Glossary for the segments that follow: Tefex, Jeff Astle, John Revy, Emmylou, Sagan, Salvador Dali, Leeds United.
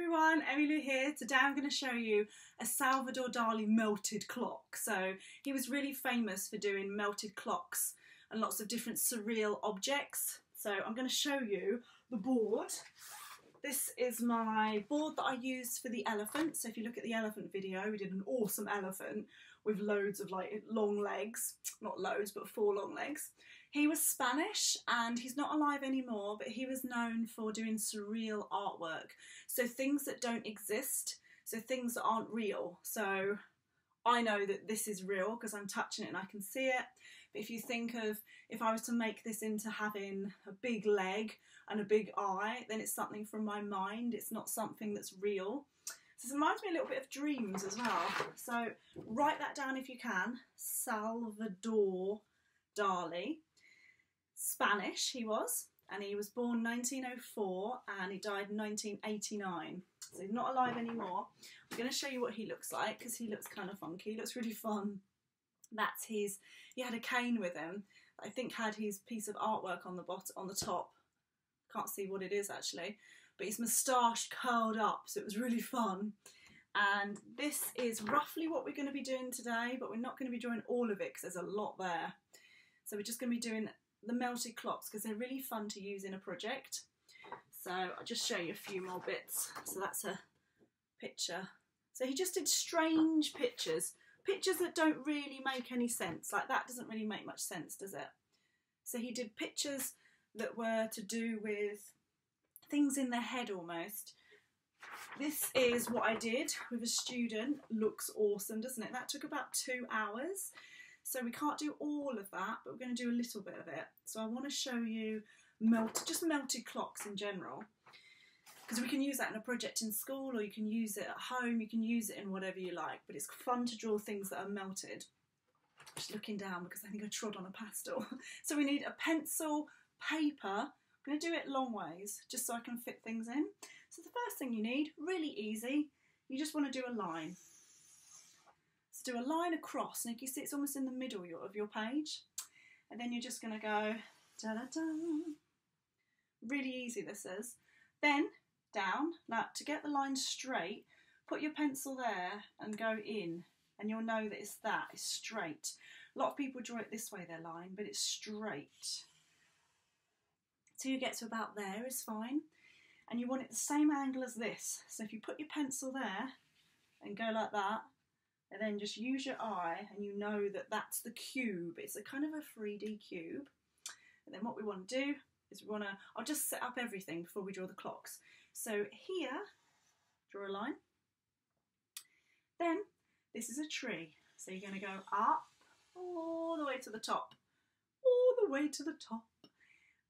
everyone, Emmylou here. Today I'm going to show you a Salvador Dali melted clock. So he was really famous for doing melted clocks and lots of different surreal objects. So I'm going to show you the board. This is my board that I used for the elephant. So if you look at the elephant video, we did an awesome elephant with loads of like long legs, not loads, but four long legs. He was Spanish and he's not alive anymore, but he was known for doing surreal artwork. So things that don't exist, so things that aren't real. So I know that this is real because I'm touching it and I can see it. But if you think of, if I was to make this into having a big leg and a big eye, then it's something from my mind. It's not something that's real. So it reminds me a little bit of dreams as well. So write that down if you can. Salvador Dali. Spanish he was, and he was born 1904 and he died in 1989, so he's not alive anymore. I'm going to show you what he looks like because he looks kind of funky. He looks really fun. That's his, he had a cane with him that I think had his piece of artwork on the bottom, on the top. Can't see what it is actually, but his moustache curled up, so it was really fun. And this is roughly what we're going to be doing today, but we're not going to be drawing all of it because there's a lot there. So we're just going to be doing the melted clocks because they're really fun to use in a project. So I'll just show you a few more bits. So that's a picture. So he just did strange pictures that don't really make any sense. Like that doesn't really make much sense, does it? So he did pictures that were to do with things in their head almost. This is what I did with a student. Looks awesome, doesn't it? That took about 2 hours. So we can't do all of that, but we're going to do a little bit of it. So I want to show you just melted clocks in general, because we can use that in a project in school, or you can use it at home, you can use it in whatever you like, but it's fun to draw things that are melted. I'm just looking down because I think I trod on a pastel. So we need a pencil, paper. I'm going to do it long ways just so I can fit things in. So the first thing you need, really easy, you just want to do a line. So do a line across, and you can see it's almost in the middle of your page, and then you're just going to go da da da. Really easy this is. Then down. Now to get the line straight, put your pencil there and go in, and you'll know that it's straight. A lot of people draw it this way, their line, but it's straight. Till you get to about there is fine, and you want it the same angle as this. So if you put your pencil there and go like that, and then just use your eye, and you know that that's the cube. It's a kind of a 3D cube. And then what we want to do is we want to, I'll just set up everything before we draw the clocks. So here, draw a line. Then this is a tree. So you're going to go up all the way to the top, all the way to the top.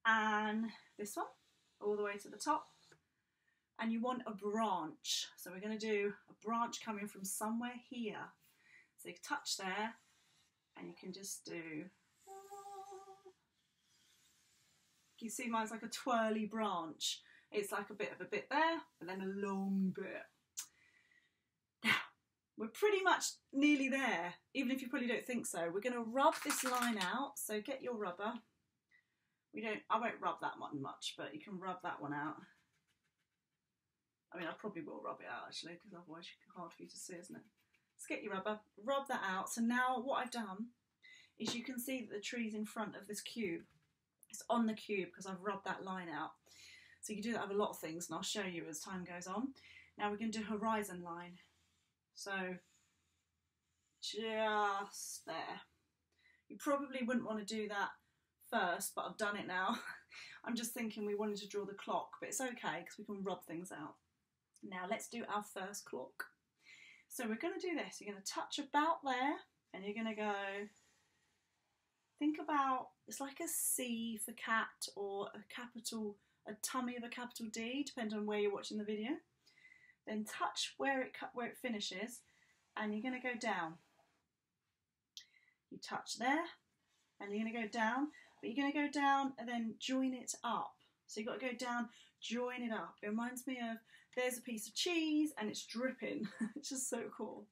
And this one, all the way to the top. And you want a branch. So we're going to do a branch coming from somewhere here. So you touch there and you can just do. You see mine's like a twirly branch. It's like a bit of a bit there and then a long bit. Now, we're pretty much nearly there, even if you probably don't think so. We're going to rub this line out. So get your rubber. I won't rub that one much, but you can rub that one out. I mean, I probably will rub it out actually, because otherwise it's hard for you to see, isn't it? Let's get your rubber, rub that out. So now what I've done is you can see that the tree's in front of this cube. It's on the cube because I've rubbed that line out. So you can do that with a lot of things, and I'll show you as time goes on. Now we're going to do horizon line. So just there. You probably wouldn't want to do that first, but I've done it now. I'm just thinking we wanted to draw the clock, but it's okay because we can rub things out. Now let's do our first clock. So we're going to do this. You're going to touch about there, and you're going to go, think about, it's like a C for cat, or a tummy of a capital D, depending on where you're watching the video. Then touch where it finishes, and you're going to go down. You touch there, and you're going to go down. But you're going to go down and then join it up. So you've got to go down, join it up. It reminds me of, there's a piece of cheese and it's dripping. It's just so cool.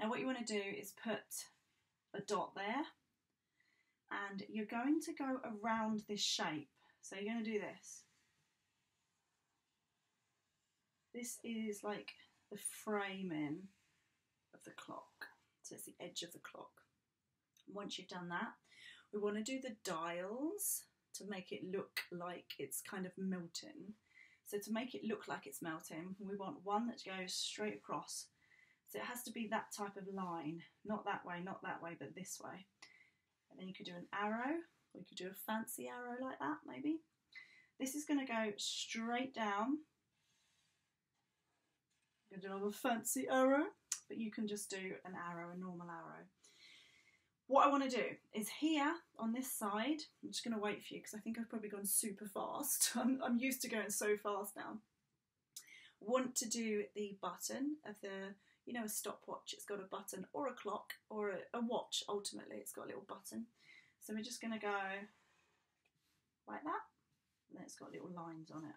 Now what you want to do is put a dot there. And you're going to go around this shape. So you're going to do this. This is like the framing of the clock. So it's the edge of the clock. Once you've done that, we want to do the dials to make it look like it's kind of melting. So to make it look like it's melting, we want one that goes straight across. So it has to be that type of line, not that way, but this way. And then you could do an arrow, or you could do a fancy arrow like that, maybe. This is going to go straight down. I'm going to do another fancy arrow, but you can just do an arrow, a normal arrow. What I want to do is here on this side, I'm just going to wait for you because I think I've probably gone super fast. I'm used to going so fast now. Want to do the button of the, you know, a stopwatch. It's got a button, or a clock, or a watch. Ultimately, it's got a little button. So we're just going to go like that. And then it's got little lines on it.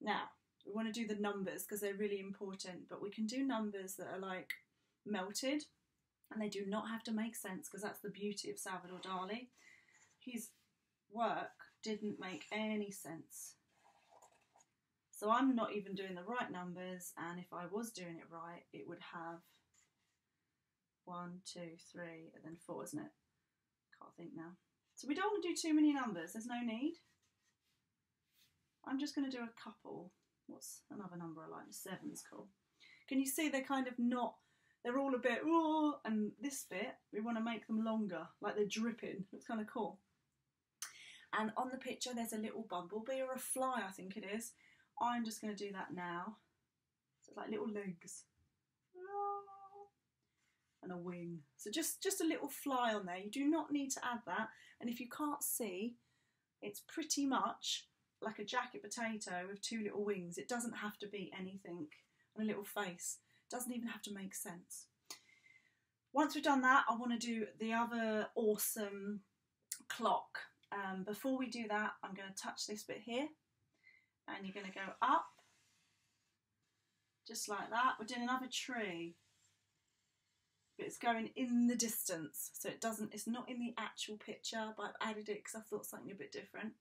Now, we want to do the numbers because they're really important, but we can do numbers that are like melted. And they do not have to make sense, because that's the beauty of Salvador Dali. His work didn't make any sense. So I'm not even doing the right numbers, and if I was doing it right, it would have 1, 2, 3, and then 4, isn't it? Can't think now. So we don't want to do too many numbers, there's no need. I'm just going to do a couple. What's another number I like? 7's cool. Can you see they're kind of not... They're all a bit, oh, and this bit, we want to make them longer, like they're dripping. It's kind of cool. And on the picture, there's a little bumblebee or a fly, I think it is. I'm just going to do that now. So it's like little legs. And a wing. So just a little fly on there. You do not need to add that. And if you can't see, it's pretty much like a jacket potato with two little wings. It doesn't have to be anything. And a little face. Doesn't even have to make sense. Once we've done that, I want to do the other awesome clock. Before we do that, I'm going to touch this bit here, and you're going to go up, just like that. We're doing another tree, but it's going in the distance, so it doesn't. It's not in the actual picture, but I've added it because I thought something a bit different.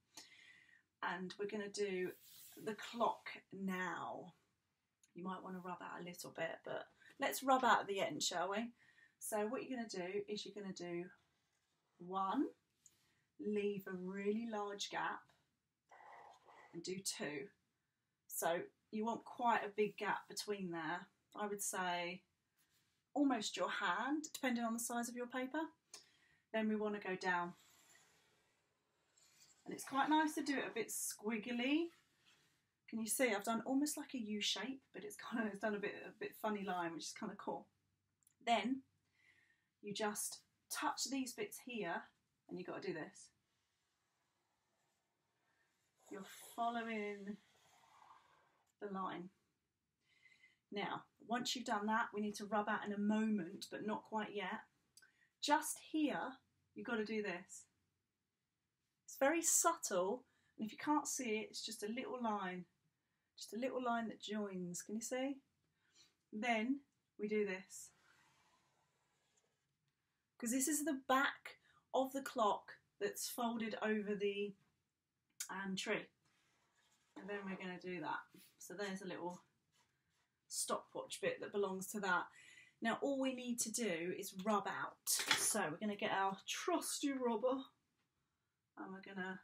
And we're going to do the clock now. You might want to rub out a little bit, but let's rub out at the end, shall we? So what you're going to do is you're going to do 1, leave a really large gap, and do 2. So you want quite a big gap between there. I would say almost your hand, depending on the size of your paper. Then we want to go down. And it's quite nice to do it a bit squiggly. Can you see I've done almost like a U shape, but it's kind of, it's done a bit funny line, which is kind of cool. Then you just touch these bits here, and you've got to do this. You're following the line. Now, once you've done that, we need to rub out in a moment, but not quite yet. Just here, you've got to do this. It's very subtle, and if you can't see it, it's just a little line. Just a little line that joins, can you see? Then we do this. Because this is the back of the clock that's folded over the tree. And then we're going to do that. So there's a little stopwatch bit that belongs to that. Now all we need to do is rub out. So we're going to get our trusty rubber, and we're going to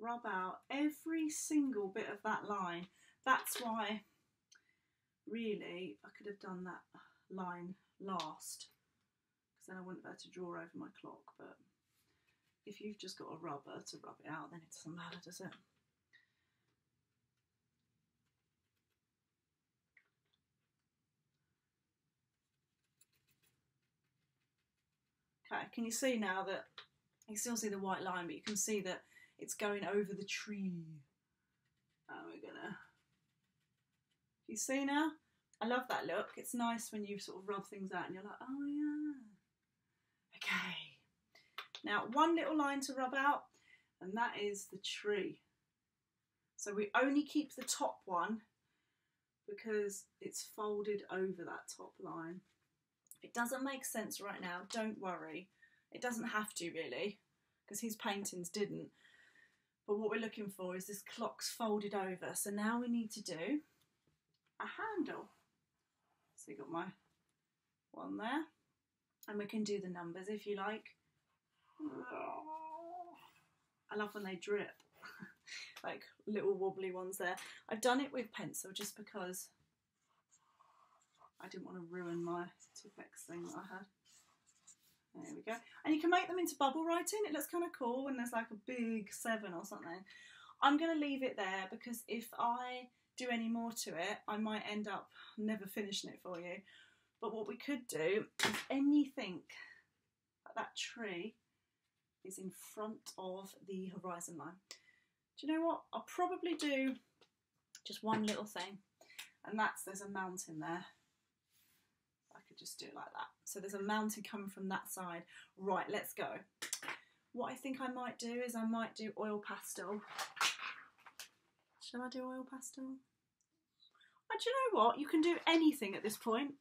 rub out every single bit of that line. That's why, really, I could have done that line last, because then I wouldn't be able to draw over my clock, but if you've just got a rubber to rub it out, then it doesn't matter, does it? Okay, can you see now that, you can still see the white line, but you can see that it's going over the tree. And we're gonna, you see now? I love that look. It's nice when you sort of rub things out and you're like, oh yeah. Okay. Now, one little line to rub out, and that is the tree. So we only keep the top one because it's folded over that top line. If it doesn't make sense right now, don't worry. It doesn't have to really, because his paintings didn't. But what we're looking for is this clock's folded over. So now we need to do a handle. So you've got my one there. And we can do the numbers if you like. I love when they drip, like little wobbly ones there. I've done it with pencil just because I didn't want to ruin my Tefex thing that I had. There we go. And you can make them into bubble writing. It looks kind of cool when there's like a big 7 or something. I'm going to leave it there because if I do any more to it, I might end up never finishing it for you. But what we could do is anything like that tree is in front of the horizon line. Do you know what? I'll probably do just one little thing, and that's there's a mountain there. I could just do it like that. So there's a mountain coming from that side. Right, let's go. What I think I might do is I might do oil pastel. Shall I do oil pastel? Oh, do you know what? You can do anything at this point.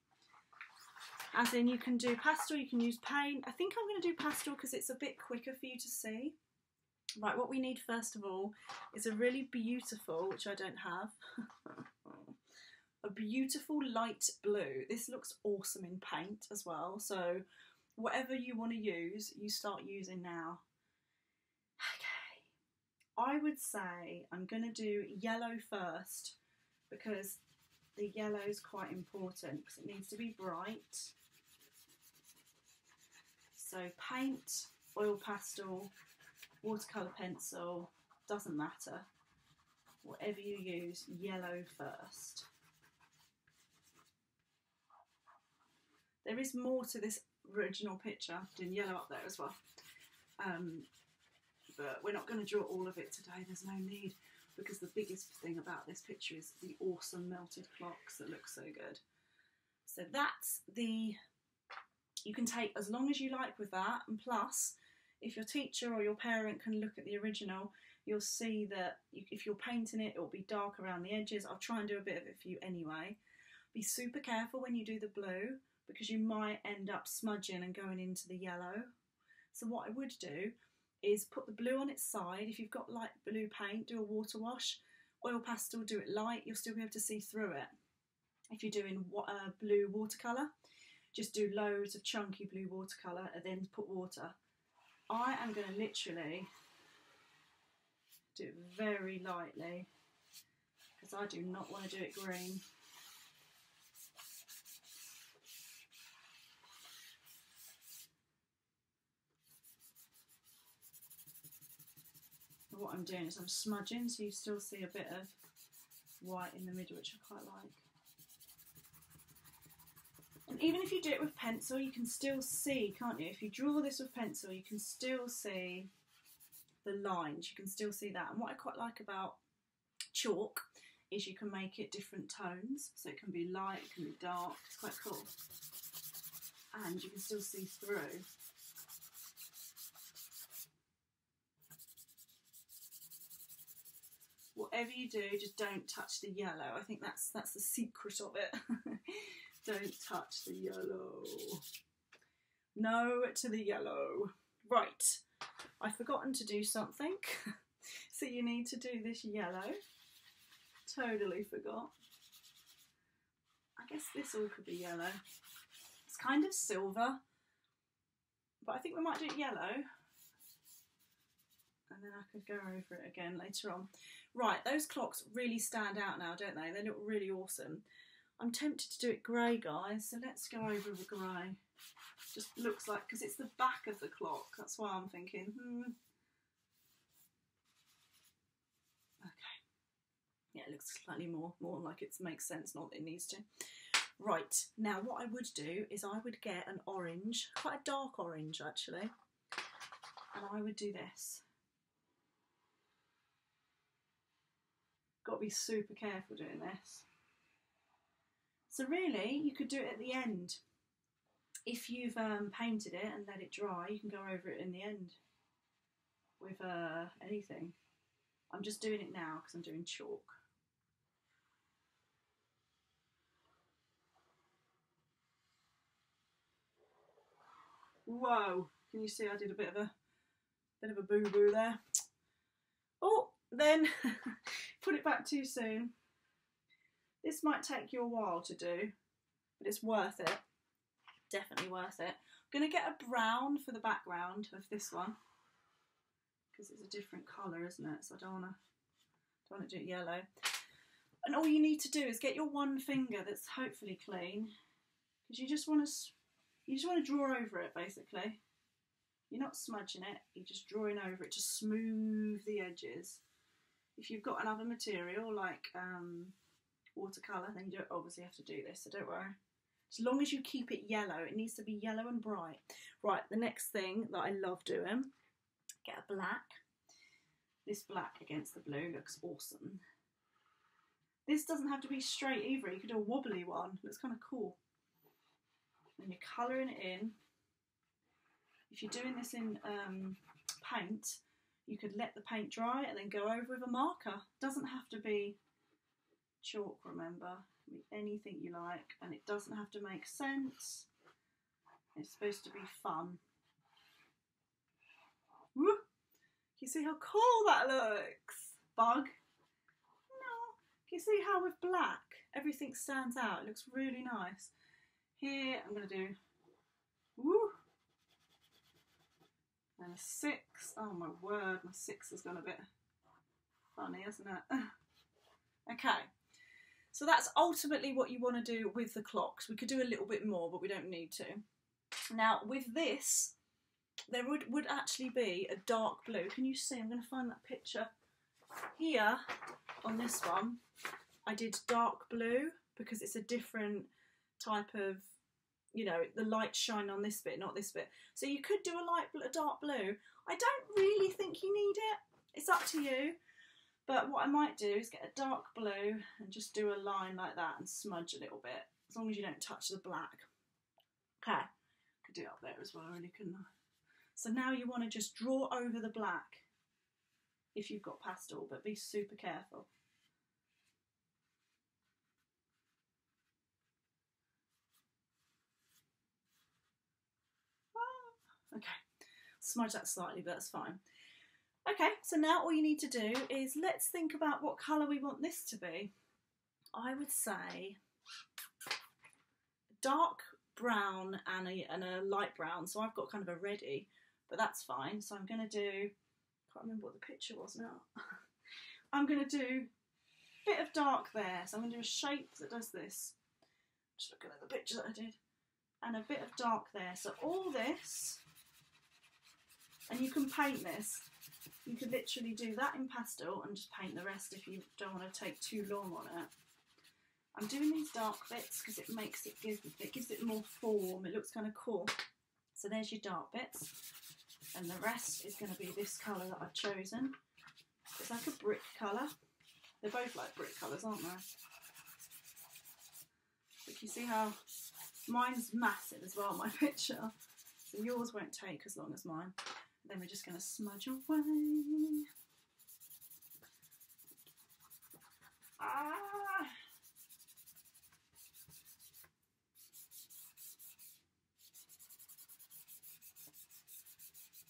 As in you can do pastel, you can use paint. I think I'm going to do pastel because it's a bit quicker for you to see. Right, what we need first of all is a really beautiful, which I don't have, a beautiful light blue. This looks awesome in paint as well. So whatever you want to use, you start using now. Okay, I would say I'm going to do yellow first because the yellow is quite important because it needs to be bright. So paint, oil pastel, watercolour pencil, doesn't matter. Whatever you use, yellow first. There is more to this original picture. I'm doing yellow up there as well. But we're not going to draw all of it today, there's no need. Because the biggest thing about this picture is the awesome melted clocks that look so good. So that's the, you can take as long as you like with that, and plus if your teacher or your parent can look at the original, you'll see that if you're painting it, it'll be dark around the edges. I'll try and do a bit of it for you anyway. Be super careful when you do the blue because you might end up smudging and going into the yellow. So what I would do is put the blue on its side. If you've got light blue paint, do a water wash. Oil pastel, do it light, you'll still be able to see through it. If you're doing blue watercolour, just do loads of chunky blue watercolour and then put water. I am going to literally do it very lightly because I do not want to do it green. What I'm doing is I'm smudging so you still see a bit of white in the middle, which I quite like. And even if you do it with pencil, you can still see, can't you? If you draw this with pencil, you can still see the lines, you can still see that. And what I quite like about chalk is you can make it different tones, so it can be light, it can be dark, it's quite cool. And you can still see through. Whatever you do, just don't touch the yellow. I think that's the secret of it. Don't touch the yellow. No to the yellow. Right, I've forgotten to do something. So you need to do this yellow. Totally forgot. I guess this all could be yellow. It's kind of silver, but I think we might do it yellow. And then I could go over it again later on. Right, those clocks really stand out now, don't they? They look really awesome. I'm tempted to do it grey, guys, so let's go over the grey. Just looks like, because it's the back of the clock, that's why I'm thinking, Okay. Yeah, it looks slightly more like it makes sense, not that it needs to. Right, now what I would do is I would get an orange, quite a dark orange, actually. And I would do this. Got to be super careful doing this. So really you could do it at the end. If you've painted it and let it dry, you can go over it in the end with anything. I'm just doing it now because I'm doing chalk. Whoa, can you see I did a bit of a boo-boo there? Oh, Then put it back too soon. This might take you a while to do, but it's worth it. Definitely worth it. I'm going to get a brown for the background of this one because it's a different colour, isn't it? So I don't want to do it yellow. And all you need to do is get your one finger that's hopefully clean, because you just want to draw over it basically. You're not smudging it, you're just drawing over it to smooth the edges. If you've got another material like watercolour, then you don't obviously have to do this, so don't worry. As long as you keep it yellow, it needs to be yellow and bright. Right, the next thing that I love doing, get a black. This black against the blue looks awesome. This doesn't have to be straight either, you could do a wobbly one, looks kind of cool. And you're colouring it in. If you're doing this in paint, you could let the paint dry and then go over with a marker. Doesn't have to be chalk, remember. It can be anything you like, and it doesn't have to make sense. It's supposed to be fun. Woo! Can you see how cool that looks? Bug? No. Can you see how with black everything stands out? It looks really nice. Here I'm going to do... Woo! And a six. Oh my word, my six has gone a bit funny, hasn't it? Okay, so that's ultimately what you want to do with the clocks. We could do a little bit more, but we don't need to. Now with this, there would actually be a dark blue. Can you see? I'm going to find that picture here on this one. I did dark blue because it's a different type of, you know, the light shine on this bit, not this bit. So you could do a dark blue. I don't really think you need it. It's up to you. But what I might do is get a dark blue and just do a line like that and smudge a little bit, as long as you don't touch the black. Okay, could do it up there as well, really, couldn't I? So now you want to just draw over the black if you've got pastel, but be super careful. Okay, smudge that slightly, but that's fine. Okay, so now all you need to do is let's think about what colour we want this to be. I would say dark brown and a light brown. So I've got kind of a reddy, but that's fine. So I'm going to do, I can't remember what the picture was now. I'm going to do a bit of dark there. So I'm going to do a shape that does this. Just looking at the picture that I did. And a bit of dark there. So all this, and you can paint this. You could literally do that in pastel and just paint the rest if you don't want to take too long on it. I'm doing these dark bits because it makes it, gives it more form. It looks kind of cool. So there's your dark bits. And the rest is going to be this colour that I've chosen. It's like a brick colour. They're both like brick colours, aren't they? But you see how mine's massive as well, my picture. So yours won't take as long as mine. Then we're just going to smudge away. Ah!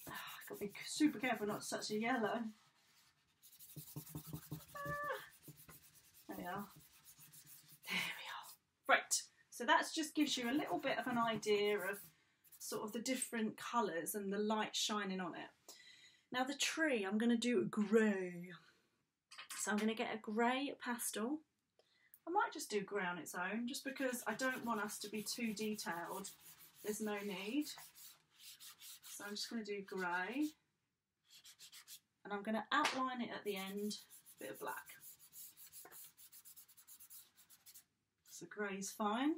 Ah, got to be super careful not to touch the yellow. Ah. There we are. There we are. Right. So that just gives you a little bit of an idea of sort of the different colours and the light shining on it. Now the tree, I'm going to do a grey. So I'm going to get a grey pastel. I might just do grey on its own, just because I don't want us to be too detailed. There's no need. So I'm just going to do grey. And I'm going to outline it at the end, a bit of black. So grey's fine.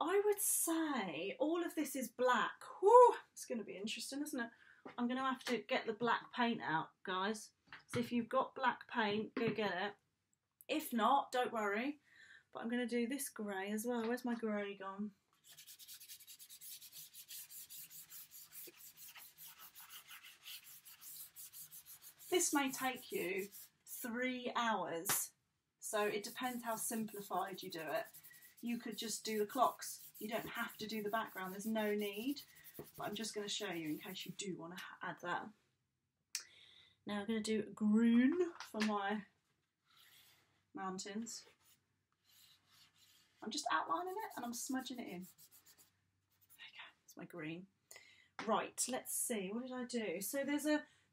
I would say all of this is black. Whew, it's going to be interesting, isn't it? I'm going to have to get the black paint out, guys. So if you've got black paint, go get it. If not, don't worry. But I'm going to do this grey as well. Where's my grey gone? This may take you 3 hours. So it depends how simplified you do it. You could just do the clocks. You don't have to do the background. There's no need. But I'm just going to show you in case you do want to add that. Now I'm going to do green for my mountains. I'm just outlining it and I'm smudging it in. There you go, it's my green. Right, let's see, what did I do? So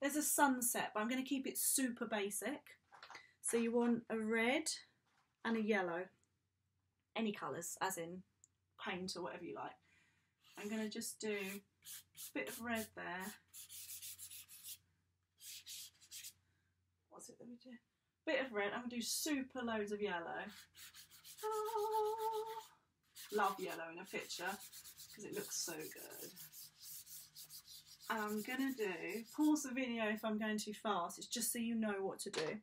there's a sunset, but I'm going to keep it super basic. So you want a red and a yellow, any colours, as in paint or whatever you like. I'm going to just do a bit of red there. What's it that we do? Bit of red. I'm going to do super loads of yellow. Oh, love yellow in a picture because it looks so good. I'm going to do, pause the video if I'm going too fast, it's just so you know what to do.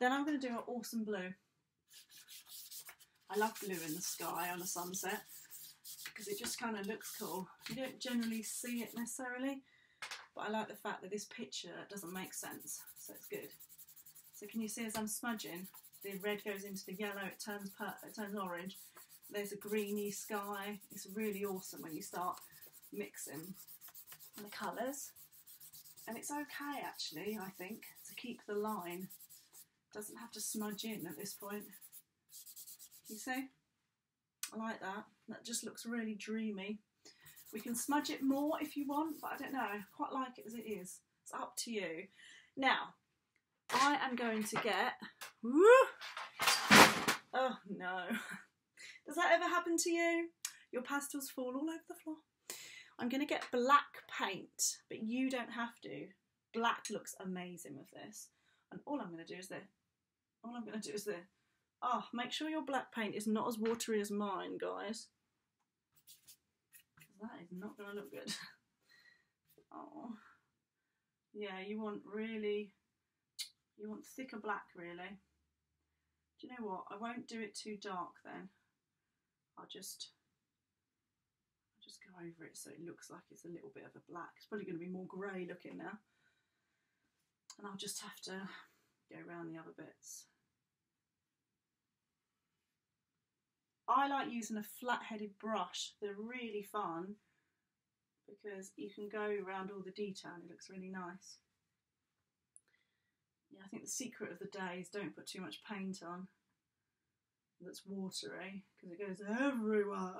Then I'm going to do an awesome blue. I love blue in the sky on a sunset because it just kind of looks cool. You don't generally see it necessarily, but I like the fact that this picture doesn't make sense, so it's good. So can you see as I'm smudging, the red goes into the yellow, it turns orange. There's a greeny sky. It's really awesome when you start mixing the colours, and it's okay actually, I think, to keep the line. Doesn't have to smudge in at this point. You see, I like that. That just looks really dreamy. We can smudge it more if you want, but I don't know, I quite like it as it is. It's up to you. Now I am going to get, woo, oh no, does that ever happen to you? Your pastels fall all over the floor. I'm going to get black paint, but you don't have to. Black looks amazing with this. And all I'm going to do is this. All I'm going to do is this. Oh, make sure your black paint is not as watery as mine, guys. That is not going to look good. Oh. Yeah, you want really, you want thicker black, really. Do you know what? I won't do it too dark then. I'll just go over it so it looks like it's a little bit of a black. It's probably going to be more grey looking now. And I'll just have to go around the other bits. I like using a flat-headed brush. They're really fun because you can go around all the detail and it looks really nice. Yeah, I think the secret of the day is don't put too much paint on that's watery because it goes everywhere,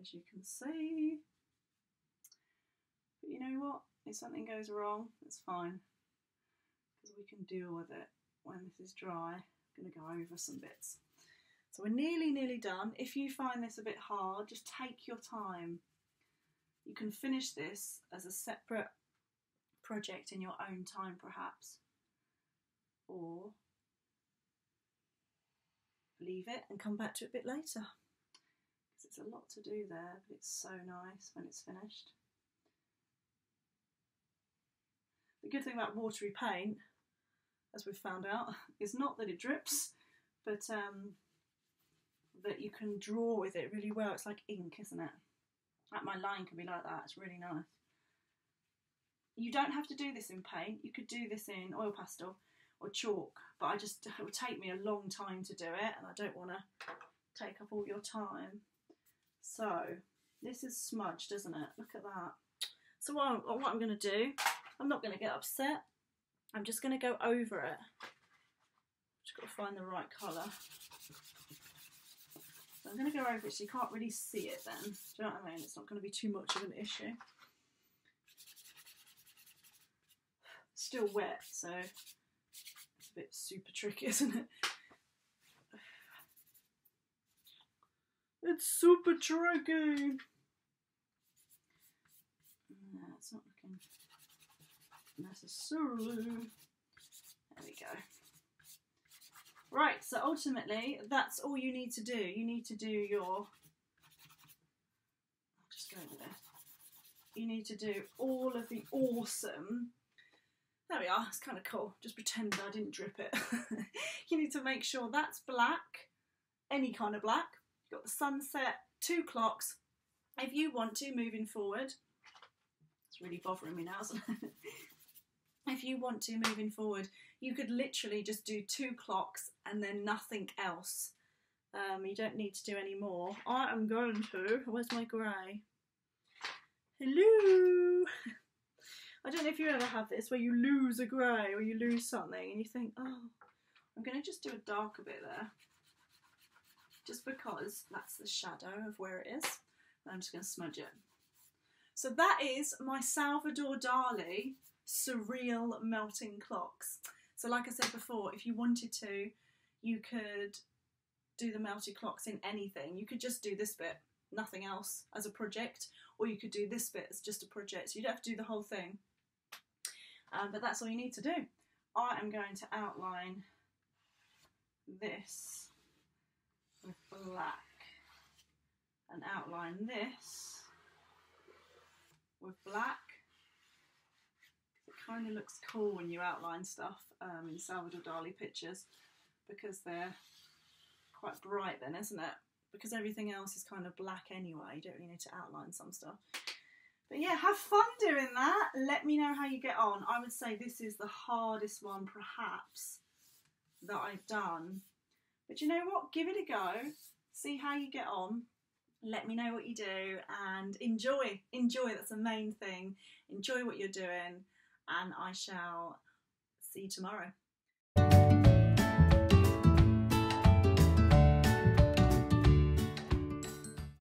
as you can see. But you know what? If something goes wrong, it's fine, because we can deal with it when this is dry. I'm going to go over some bits. So we're nearly done. If you find this a bit hard, just take your time. You can finish this as a separate project in your own time, perhaps, or leave it and come back to it a bit later. It's a lot to do there, but it's so nice when it's finished. The good thing about watery paint, as we've found out, is not that it drips, but that you can draw with it really well. It's like ink, isn't it? Like my line can be like that, it's really nice. You don't have to do this in paint, you could do this in oil pastel or chalk, but I just, it would take me a long time to do it and I don't want to take up all your time. So this is smudged, isn't it? Look at that. So what I'm going to do, I'm not going to get upset. I'm just going to go over it. Just got to find the right colour. So I'm going to go over it so you can't really see it then. Do you know what I mean? It's not going to be too much of an issue. Still wet, so it's a bit super tricky, isn't it? It's super tricky. No, it's not looking necessarily. There we go. Right, so ultimately, that's all you need to do. You need to do your, I'll just go over there. You need to do all of the awesome. There we are, it's kind of cool. Just pretend that I didn't drip it. You need to make sure that's black, any kind of black. Got the sunset, 2 clocks. If you want to, moving forward, it's really bothering me now, isn't it? If you want to, moving forward, you could literally just do 2 clocks and then nothing else. You don't need to do any more. I am going to, where's my grey? Hello! I don't know if you ever have this where you lose a grey or you lose something and you think, oh, I'm going to just do a darker bit there. Just because that's the shadow of where it is. And I'm just going to smudge it. So that is my Salvador Dali surreal melting clocks. So like I said before, if you wanted to, you could do the melted clocks in anything. You could just do this bit, nothing else, as a project, or you could do this bit as just a project. So you don't have to do the whole thing. But that's all you need to do. I am going to outline this with black and outline this with black. It kind of looks cool when you outline stuff in Salvador Dali pictures, because they're quite bright then, isn't it? Because everything else is kind of black anyway, you don't really need to outline some stuff. But yeah, have fun doing that. Let me know how you get on. I would say this is the hardest one perhaps that I've done. But you know what? Give it a go. See how you get on. Let me know what you do and enjoy. Enjoy, that's the main thing. Enjoy what you're doing, and I shall see you tomorrow.